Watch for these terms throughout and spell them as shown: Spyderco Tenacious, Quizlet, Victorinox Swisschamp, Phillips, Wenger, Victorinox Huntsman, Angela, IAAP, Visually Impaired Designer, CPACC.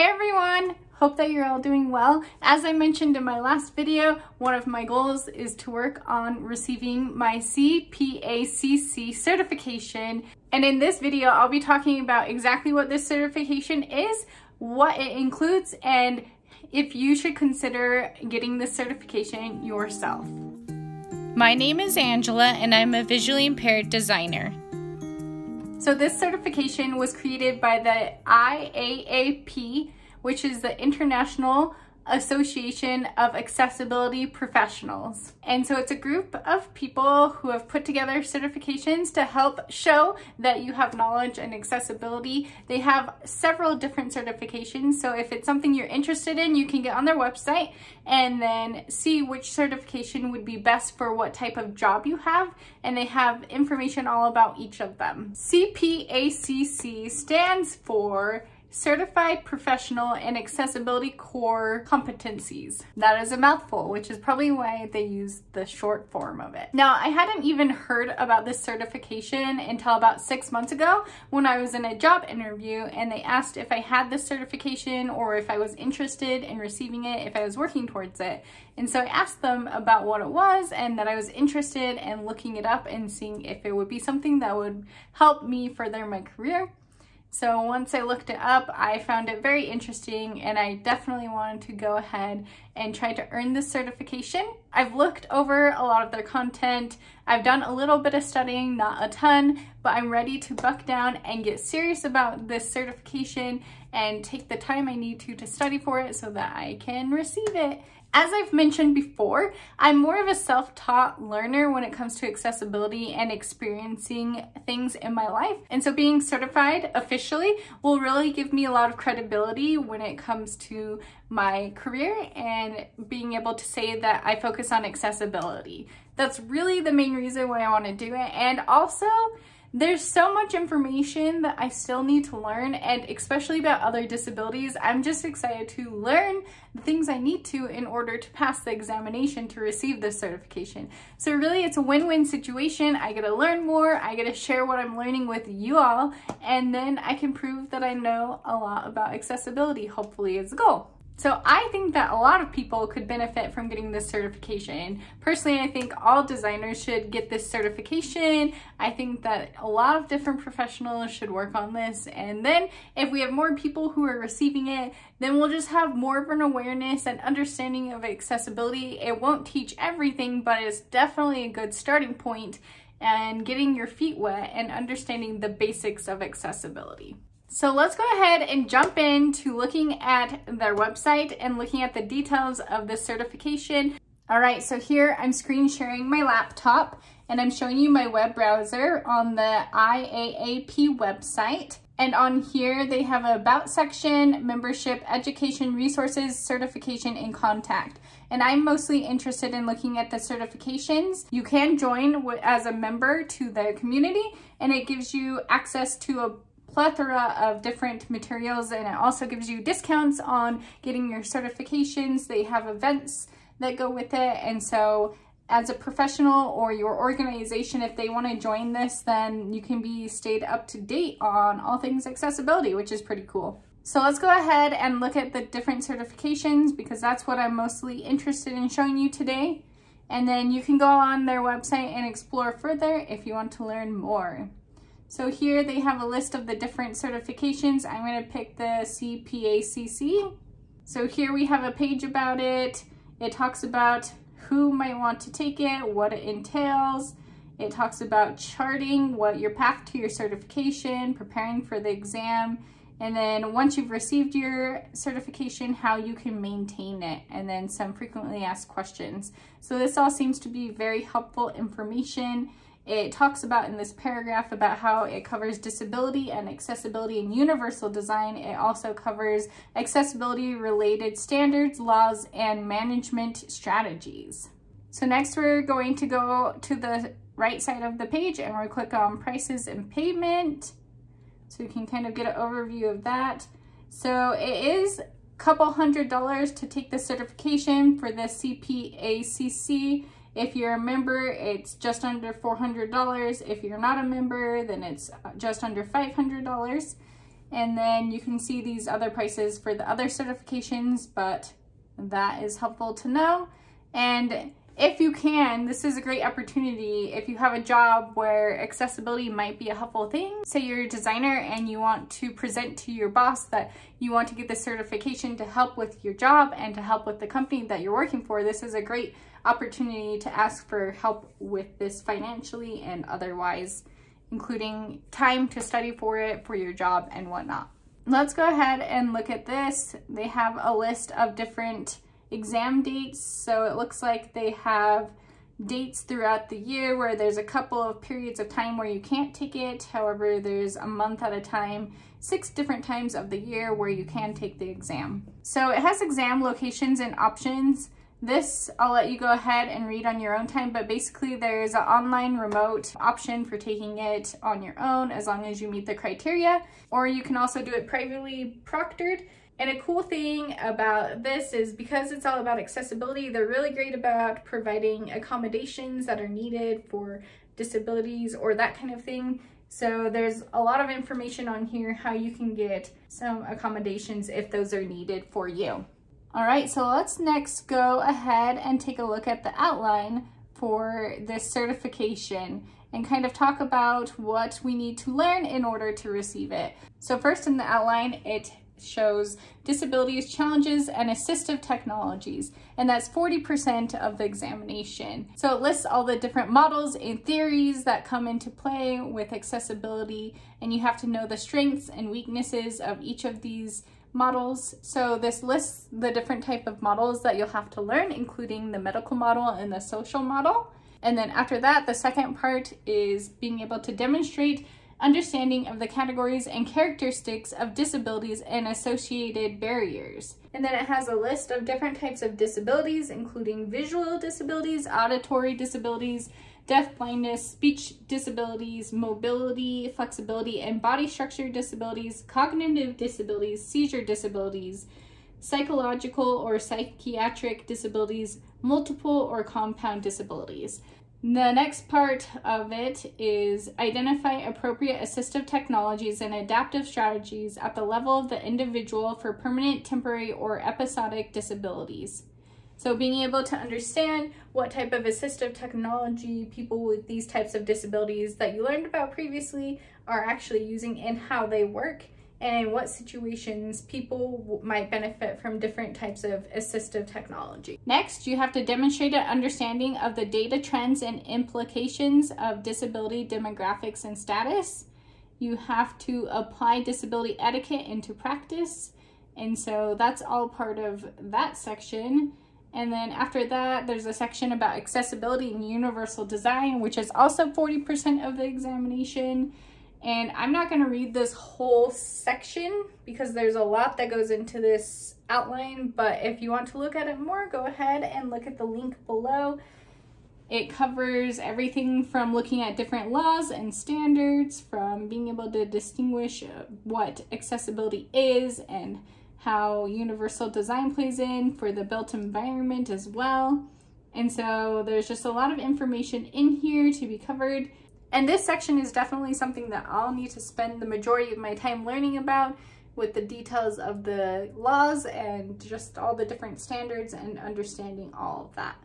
Hey everyone, hope that you're all doing well. As I mentioned in my last video, one of my goals is to work on receiving my CPACC certification. And in this video, I'll be talking about exactly what this certification is, what it includes, and if you should consider getting this certification yourself. My name is Angela and I'm a visually impaired designer. So this certification was created by the IAAP, which is the International Association of Accessibility Professionals. And so it's a group of people who have put together certifications to help show that you have knowledge in accessibility. They have several different certifications. So if it's something you're interested in, you can get on their website and then see which certification would be best for what type of job you have. And they have information all about each of them. CPACC stands for Certified Professional and Accessibility Core Competencies. That is a mouthful, which is probably why they use the short form of it. Now, I hadn't even heard about this certification until about 6 months ago when I was in a job interview and they asked if I had this certification or if I was interested in receiving it, if I was working towards it. And so I asked them about what it was and that I was interested in looking it up and seeing if it would be something that would help me further my career. So once I looked it up, I found it very interesting and I definitely wanted to go ahead and try to earn this certification. I've looked over a lot of their content. I've done a little bit of studying, not a ton, but I'm ready to buck down and get serious about this certification and take the time I need to study for it so that I can receive it. As I've mentioned before, I'm more of a self-taught learner when it comes to accessibility and experiencing things in my life. And so being certified officially will really give me a lot of credibility when it comes to my career and being able to say that I focus on accessibility. That's really the main reason why I want to do it. And also, there's so much information that I still need to learn, and especially about other disabilities. I'm just excited to learn the things I need to in order to pass the examination to receive this certification. So really it's a win-win situation. I get to learn more, I get to share what I'm learning with you all, and then I can prove that I know a lot about accessibility, hopefully is the goal. So I think that a lot of people could benefit from getting this certification. Personally, I think all designers should get this certification. I think that a lot of different professionals should work on this. And then if we have more people who are receiving it, then we'll just have more of an awareness and understanding of accessibility. It won't teach everything, but it's definitely a good starting point and getting your feet wet and understanding the basics of accessibility. So let's go ahead and jump into looking at their website and looking at the details of this certification. All right, so here I'm screen sharing my laptop and I'm showing you my web browser on the IAAP website. And on here, they have an about section, membership, education, resources, certification, and contact. And I'm mostly interested in looking at the certifications. You can join as a member to the community and it gives you access to a plethora of different materials, and it also gives you discounts on getting your certifications. They have events that go with it, and so as a professional or your organization, if they want to join this, then you can be stayed up to date on all things accessibility, which is pretty cool. So let's go ahead and look at the different certifications because that's what I'm mostly interested in showing you today. And then you can go on their website and explore further if you want to learn more. So here they have a list of the different certifications. I'm going to pick the CPACC. So here we have a page about it. It talks about who might want to take it, what it entails. It talks about charting, what your path to your certification, preparing for the exam, and then once you've received your certification, how you can maintain it, and then some frequently asked questions. So this all seems to be very helpful information. It talks about in this paragraph about how it covers disability and accessibility and universal design. It also covers accessibility related standards, laws, and management strategies. So next we're going to go to the right side of the page and we'll click on prices and payment. So you can kind of get an overview of that. So it is a couple $100 to take the certification for the CPACC. If you're a member, it's just under $400. If you're not a member, then it's just under $500. And then you can see these other prices for the other certifications, but that is helpful to know. And if you can, this is a great opportunity if you have a job where accessibility might be a helpful thing. Say you're a designer and you want to present to your boss that you want to get this certification to help with your job and to help with the company that you're working for. This is a great opportunity to ask for help with this financially and otherwise, including time to study for it, for your job and whatnot. Let's go ahead and look at this. They have a list of different exam dates, so it looks like they have dates throughout the year where there's a couple of periods of time where you can't take it. However, there's a month at a time, 6 different times of the year where you can take the exam. So it has exam locations and options. This I'll let you go ahead and read on your own time, but basically there's an online remote option for taking it on your own as long as you meet the criteria, or you can also do it privately proctored. And a cool thing about this is because it's all about accessibility, they're really great about providing accommodations that are needed for disabilities or that kind of thing. So there's a lot of information on here how you can get some accommodations if those are needed for you. All right, so let's next go ahead and take a look at the outline for this certification and kind of talk about what we need to learn in order to receive it. So first in the outline, it shows disabilities, challenges, and assistive technologies, and that's 40% of the examination. So it lists all the different models and theories that come into play with accessibility, and you have to know the strengths and weaknesses of each of these models. So this lists the different type of models that you'll have to learn, including the medical model and the social model. And then after that, the second part is being able to demonstrate understanding of the categories and characteristics of disabilities and associated barriers. And then it has a list of different types of disabilities, including visual disabilities, auditory disabilities, deafblindness, speech disabilities, mobility, flexibility, and body structure disabilities, cognitive disabilities, seizure disabilities, psychological or psychiatric disabilities, multiple or compound disabilities. The next part of it is identify appropriate assistive technologies and adaptive strategies at the level of the individual for permanent, temporary, or episodic disabilities. So being able to understand what type of assistive technology people with these types of disabilities that you learned about previously are actually using and how they work, and what situations people might benefit from different types of assistive technology. Next, you have to demonstrate an understanding of the data trends and implications of disability demographics and status. You have to apply disability etiquette into practice, and so that's all part of that section. And then after that, there's a section about accessibility and universal design, which is also 40% of the examination. And I'm not going to read this whole section because there's a lot that goes into this outline, but if you want to look at it more, go ahead and look at the link below. It covers everything from looking at different laws and standards, from being able to distinguish what accessibility is and how universal design plays in for the built environment as well. And so there's just a lot of information in here to be covered. And this section is definitely something that I'll need to spend the majority of my time learning about, with the details of the laws and just all the different standards and understanding all of that.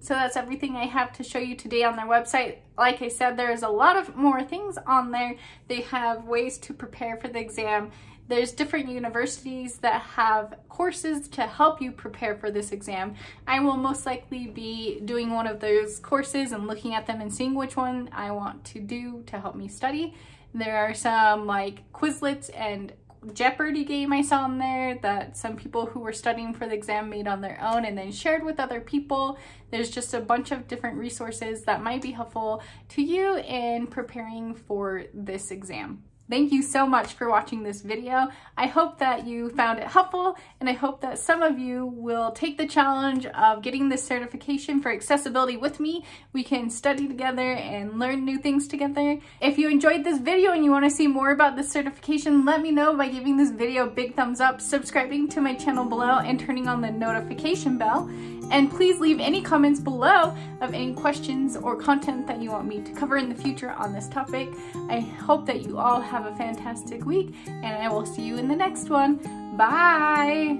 So that's everything I have to show you today on their website. Like I said, there's a lot of more things on there. They have ways to prepare for the exam. There's different universities that have courses to help you prepare for this exam. I will most likely be doing one of those courses and looking at them and seeing which one I want to do to help me study. There are some like Quizlets and Jeopardy game I saw on there that some people who were studying for the exam made on their own and then shared with other people. There's just a bunch of different resources that might be helpful to you in preparing for this exam. Thank you so much for watching this video. I hope that you found it helpful, and I hope that some of you will take the challenge of getting this certification for accessibility with me. We can study together and learn new things together. If you enjoyed this video and you want to see more about this certification, let me know by giving this video a big thumbs up, subscribing to my channel below, and turning on the notification bell. And please leave any comments below of any questions or content that you want me to cover in the future on this topic. I hope that you all have have a fantastic week, and I will see you in the next one. Bye!